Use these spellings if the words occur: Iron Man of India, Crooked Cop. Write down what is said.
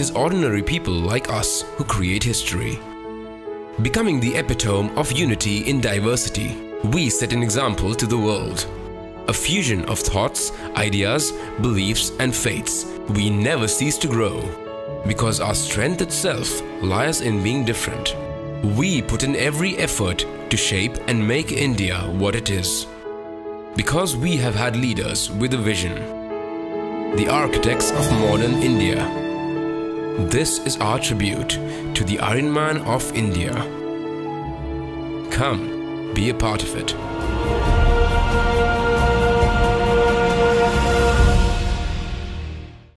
is ordinary people like us who create history. Becoming the epitome of unity in diversity, we set an example to the world. A fusion of thoughts, ideas, beliefs and faiths, we never cease to grow, because our strength itself lies in being different. We put in every effort to shape and make India what it is, because we have had leaders with a vision, the architects of modern India. This is our tribute to the Iron Man of India. Come, be a part of it.